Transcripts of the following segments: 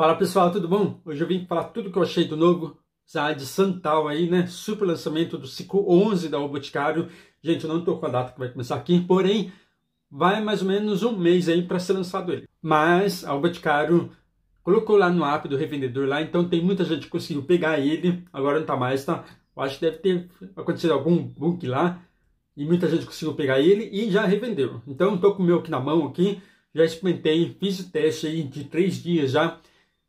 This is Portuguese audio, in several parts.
Fala pessoal, tudo bom? Hoje eu vim falar tudo que eu achei do novo Zaad Santal aí, né? Super lançamento do Ciclo 11 da O Boticário. Gente, eu não tô com a data que vai começar aqui, porém, vai mais ou menos um mês aí para ser lançado ele. Mas a O Boticário colocou lá no app do revendedor lá, então tem muita gente que conseguiu pegar ele, agora não tá mais, tá? Eu acho que deve ter acontecido algum bug lá e muita gente conseguiu pegar ele e já revendeu. Então tô com o meu aqui na mão aqui, já experimentei, fiz o teste aí de 3 dias já.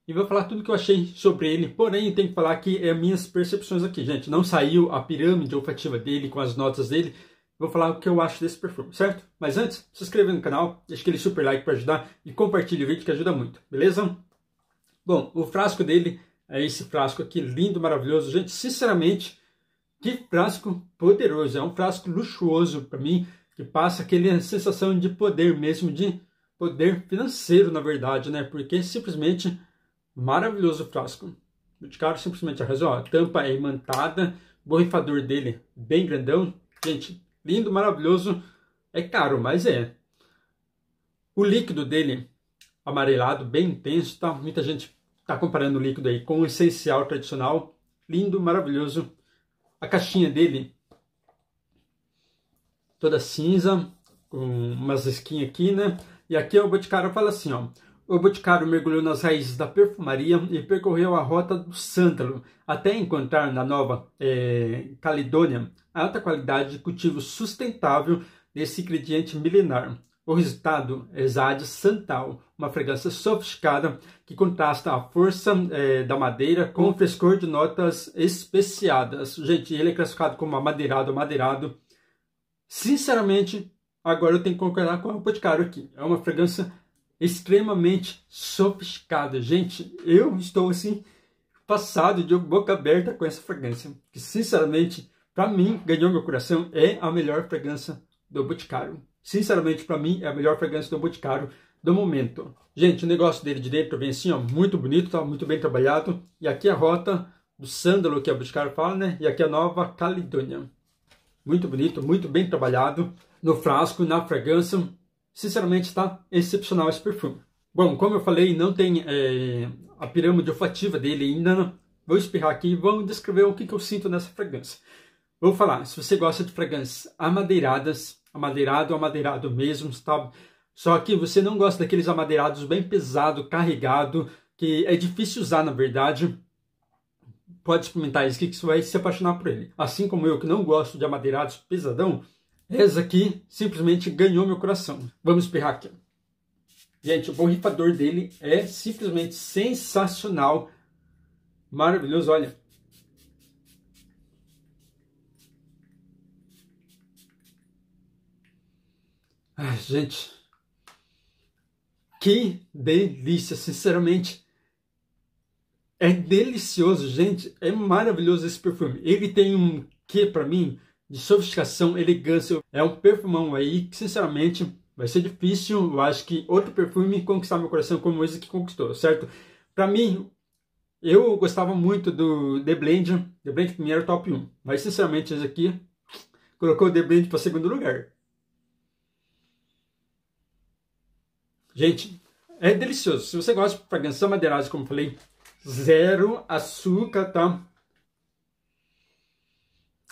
E vou falar tudo que eu achei sobre ele, porém tem que falar que é minhas percepções aqui, gente. Não saiu a pirâmide olfativa dele com as notas dele. Vou falar o que eu acho desse perfume, certo? Mas antes, se inscreva no canal, deixa aquele super like para ajudar e compartilhe o vídeo que ajuda muito, beleza? Bom, o frasco dele é esse frasco aqui, lindo, maravilhoso. Gente, sinceramente, que frasco poderoso. É um frasco luxuoso para mim, que passa aquela sensação de poder mesmo, de poder financeiro, na verdade, né? Porque simplesmente... maravilhoso frasco. O Boticário simplesmente arrasou. A tampa é imantada. O borrifador dele bem grandão. Gente, lindo, maravilhoso. É caro, mas é. O líquido dele amarelado, bem intenso, tá? Muita gente tá comparando o líquido aí com o essencial tradicional. Lindo, maravilhoso. A caixinha dele toda cinza, com umas esquinhas aqui, né? E aqui o Boticário fala assim, ó. O Boticário mergulhou nas raízes da perfumaria e percorreu a rota do sântalo, até encontrar na Nova Caledônia a alta qualidade de cultivo sustentável desse ingrediente milenar. O resultado é Zaad Santal, uma fragrância sofisticada que contrasta a força da madeira com o frescor de notas especiadas. Gente, ele é classificado como amadeirado, amadeirado. Sinceramente, agora eu tenho que concordar com o Boticário aqui. É uma fragrância extremamente sofisticada. Gente, eu estou assim passado de boca aberta com essa fragrância, que sinceramente para mim, ganhou meu coração, é a melhor fragrância do Boticário. Sinceramente para mim é a melhor fragrância do Boticário do momento. Gente, o negócio dele de dentro vem assim, ó, muito bonito, tá muito bem trabalhado. E aqui a rota do sândalo que o Boticário fala, né? E aqui a Nova Caledônia. Muito bonito, muito bem trabalhado no frasco, na fragrância. Sinceramente, está excepcional esse perfume. Bom, como eu falei, não tem a pirâmide olfativa dele ainda. Não. Vou espirrar aqui e vamos descrever o que eu sinto nessa fragrância. Vou falar, se você gosta de fragrâncias amadeiradas, amadeirado, amadeirado mesmo, tá? Só que você não gosta daqueles amadeirados bem pesado, carregado, que é difícil usar na verdade, pode experimentar esse que você vai se apaixonar por ele. Assim como eu, que não gosto de amadeirados pesadão, essa aqui simplesmente ganhou meu coração. Vamos espirrar aqui. Gente, o borrifador dele é simplesmente sensacional. Maravilhoso, olha. Ai, gente. Que delícia, sinceramente. É delicioso, gente. É maravilhoso esse perfume. Ele tem um quê pra mim? De sofisticação, elegância. É um perfumão aí que, sinceramente, vai ser difícil. Eu acho que outro perfume conquistar meu coração como esse que conquistou, certo? Pra mim, eu gostava muito do The Blend. The Blend primeiro, top 1. Mas, sinceramente, esse aqui colocou o The Blend para segundo lugar. Gente, é delicioso. Se você gosta de fragrâncias amadeiradas, como eu falei, zero açúcar, tá?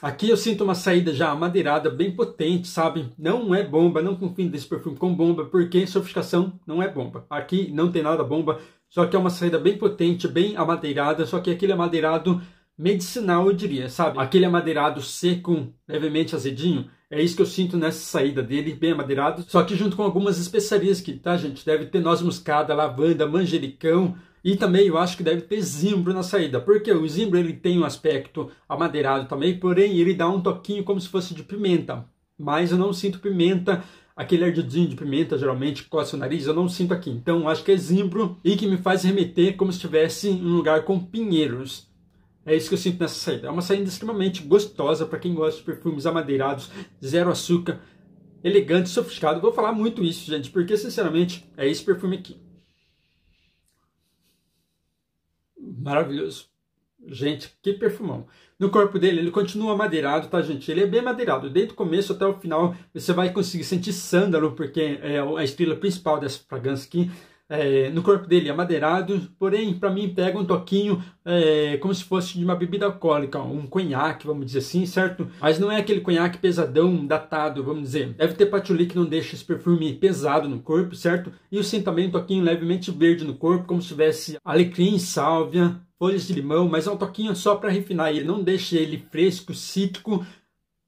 Aqui eu sinto uma saída já amadeirada, bem potente, sabe? Não é bomba, não confio desse perfume com bomba, porque sofisticação não é bomba. Aqui não tem nada bomba, só que é uma saída bem potente, bem amadeirada, só que aquele amadeirado medicinal, eu diria, sabe? Aquele amadeirado seco, levemente azedinho, é isso que eu sinto nessa saída dele, bem amadeirado, só que junto com algumas especiarias aqui, tá, gente? Deve ter noz moscada, lavanda, manjericão... E também eu acho que deve ter zimbro na saída, porque o zimbro ele tem um aspecto amadeirado também, porém ele dá um toquinho como se fosse de pimenta. Mas eu não sinto pimenta, aquele ardidinho de pimenta geralmente coça o nariz, eu não sinto aqui. Então eu acho que é zimbro e que me faz remeter como se estivesse em um lugar com pinheiros. É isso que eu sinto nessa saída. É uma saída extremamente gostosa para quem gosta de perfumes amadeirados, zero açúcar, elegante, sofisticado. Vou falar muito isso, gente, porque sinceramente é esse perfume aqui. Maravilhoso. Gente, que perfumão. No corpo dele, ele continua amadeirado, tá, gente? Ele é bem amadeirado. Desde o começo até o final, você vai conseguir sentir sândalo, porque é a estrela principal dessa fragrância aqui. no corpo dele, amadeirado, porém, para mim, pega um toquinho como se fosse de uma bebida alcoólica, um conhaque, vamos dizer assim, certo? Mas não é aquele conhaque pesadão, datado, vamos dizer. Deve ter patchouli que não deixa esse perfume pesado no corpo, certo? E eu sinto também um toquinho levemente verde no corpo, como se tivesse alecrim, sálvia, folhas de limão, mas é um toquinho só para refinar ele, não deixa ele fresco, cítrico.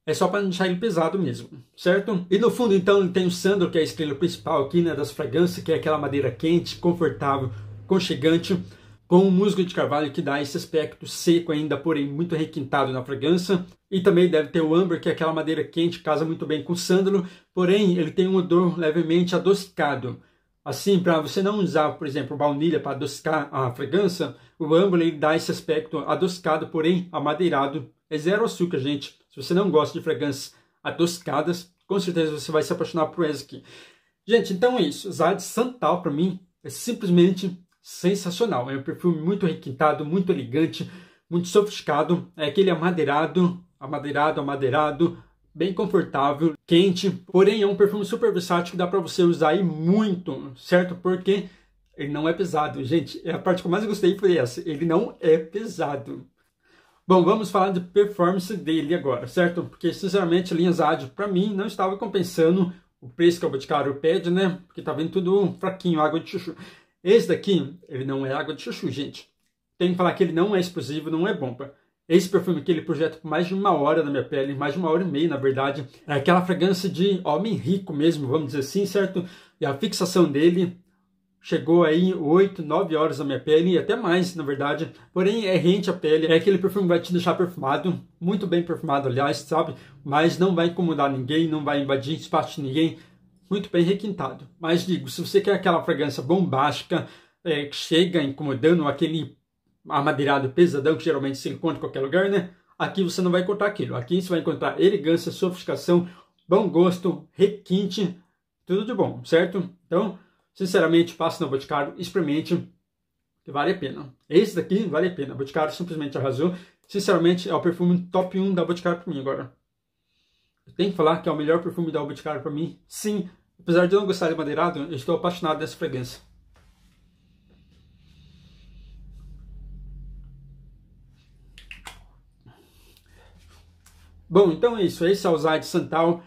É só para não deixar ele pesado mesmo, certo? E no fundo, então, ele tem o sandro, que é a estrela principal aqui, né, das fragrâncias, que é aquela madeira quente, confortável, aconchegante, com o musgo de carvalho, que dá esse aspecto seco ainda, porém muito requintado na fragrância. E também deve ter o âmbar, que é aquela madeira quente, casa muito bem com o sândalo, porém ele tem um odor levemente adocicado. Assim, para você não usar, por exemplo, baunilha para adocicar a fragrância, o âmbar ele dá esse aspecto adocicado, porém amadeirado. É zero açúcar, gente. Se você não gosta de fragrâncias adocicadas, com certeza você vai se apaixonar por essa aqui. Gente, então é isso. Zaad Santal, para mim, é simplesmente sensacional. É um perfume muito requintado, muito elegante, muito sofisticado. É aquele amadeirado, bem confortável, quente. Porém, é um perfume super versátil que dá para você usar aí muito, certo? Porque ele não é pesado, gente. A parte que eu mais gostei foi essa. Ele não é pesado. Bom, vamos falar de performance dele agora, certo? Porque, sinceramente, a linha Zaad, para mim, não estava compensando o preço que o Boticário pede, né? Porque tá vendo tudo fraquinho, água de chuchu. Esse daqui, ele não é água de chuchu, gente. Tem que falar que ele não é explosivo, não é bomba. Esse perfume aqui, ele projeta por mais de uma hora na minha pele, mais de uma hora e meia, na verdade. É aquela fragrância de homem rico mesmo, vamos dizer assim, certo? E a fixação dele chegou aí 8, 9 horas na minha pele, e até mais, na verdade. Porém, é rente à pele. É aquele perfume que vai te deixar perfumado. Muito bem perfumado, aliás, sabe? Mas não vai incomodar ninguém, não vai invadir espaço de ninguém. Muito bem requintado. Mas digo, se você quer aquela fragrância bombástica, que chega incomodando, aquele amadeirado pesadão que geralmente se encontra em qualquer lugar, né? Aqui você não vai encontrar aquilo. Aqui você vai encontrar elegância, sofisticação, bom gosto, requinte, tudo de bom, certo? Então, sinceramente, passe no Boticário, experimente, que vale a pena. Esse daqui vale a pena. O Boticário simplesmente arrasou. Sinceramente, é o perfume top 1 da Boticário para mim agora. Eu tenho que falar que é o melhor perfume da Boticário para mim, sim. Apesar de eu não gostar de madeirado, eu estou apaixonado dessa fragrância. Bom, então é isso. Esse é o Zaad Santal.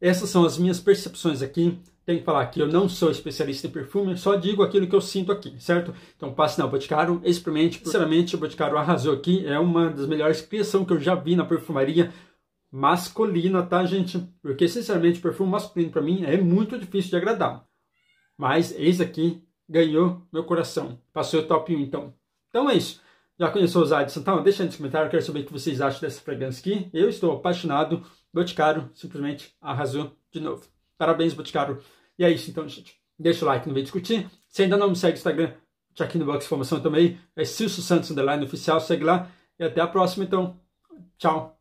Essas são as minhas percepções aqui. Tem que falar que eu não sou especialista em perfume, eu só digo aquilo que eu sinto aqui, certo? Então passe na Boticário, experimente. Sinceramente, o Boticário arrasou aqui. É uma das melhores criações que eu já vi na perfumaria masculina, tá, gente? Porque, sinceramente, perfume masculino pra mim é muito difícil de agradar. Mas esse aqui ganhou meu coração. Passou o top 1, então. Então é isso. Já conheceu o Zaad Santal? Deixa aí nos comentários, eu quero saber o que vocês acham dessa fragrância aqui. Eu estou apaixonado. Boticário simplesmente arrasou de novo. Parabéns, Boticário. E é isso então, gente. Deixa o like no vídeo, curtir. Se ainda não me segue no Instagram, tá aqui no box de informação também. É Silso Santos, _oficial. Segue lá. E até a próxima, então. Tchau.